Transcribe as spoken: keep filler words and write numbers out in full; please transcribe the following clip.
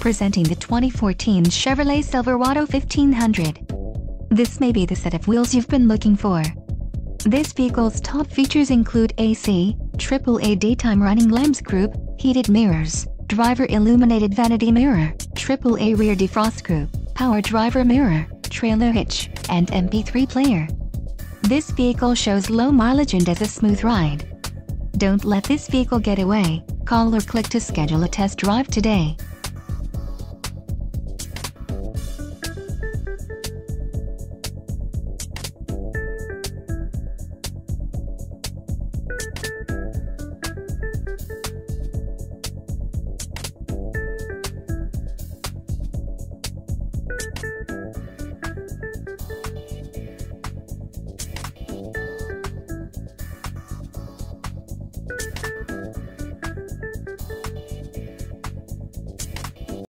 Presenting the twenty fourteen Chevrolet Silverado fifteen hundred. This may be the set of wheels you've been looking for. This vehicle's top features include A C, triple A daytime running lamps group, heated mirrors, driver illuminated vanity mirror, triple A rear defrost group, power driver mirror, trailer hitch, and M P three player. This vehicle shows low mileage and has a smooth ride. Don't let this vehicle get away. Call or click to schedule a test drive today.